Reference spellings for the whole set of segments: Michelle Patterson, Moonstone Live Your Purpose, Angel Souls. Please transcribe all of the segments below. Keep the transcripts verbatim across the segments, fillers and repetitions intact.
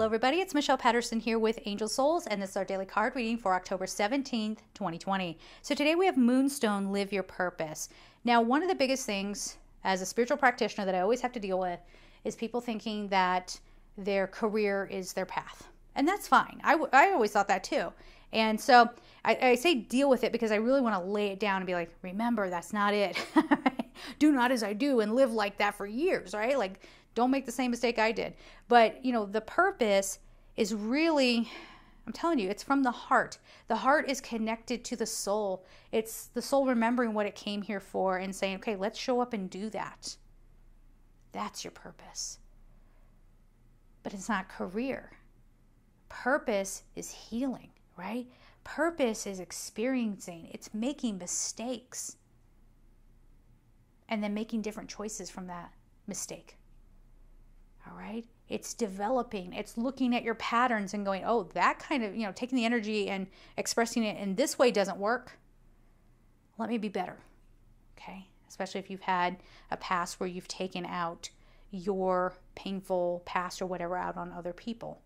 Hello everybody, it's Michelle Patterson here with Angel Souls, and this is our daily card reading for October seventeenth, twenty twenty. So today we have Moonstone Live Your Purpose. Now, one of the biggest things as a spiritual practitioner that I always have to deal with is people thinking that their career is their path. And that's fine. I, I always thought that too. And so I, I say deal with it because I really want to lay it down and be like, remember, that's not it. Do not as I do and live like that for years, right? Like, don't make the same mistake I did. But, you know, the purpose is really, I'm telling you, it's from the heart. The heart is connected to the soul. It's the soul remembering what it came here for and saying, okay, let's show up and do that. That's your purpose. But it's not career. Purpose is healing, right? Purpose is experiencing. It's making mistakes and then making different choices from that mistake. All right. It's developing. It's looking at your patterns and going, oh, that kind of, you know, taking the energy and expressing it in this way doesn't work. Let me be better. Okay. Especially if you've had a past where you've taken out your painful past or whatever out on other people.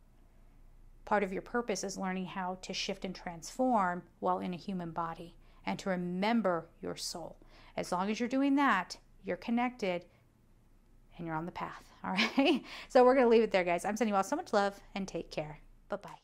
Part of your purpose is learning how to shift and transform while in a human body and to remember your soul. As long as you're doing that, you're connected and you're on the path, all right? So we're going to leave it there, guys. I'm sending you all so much love and take care. Bye-bye.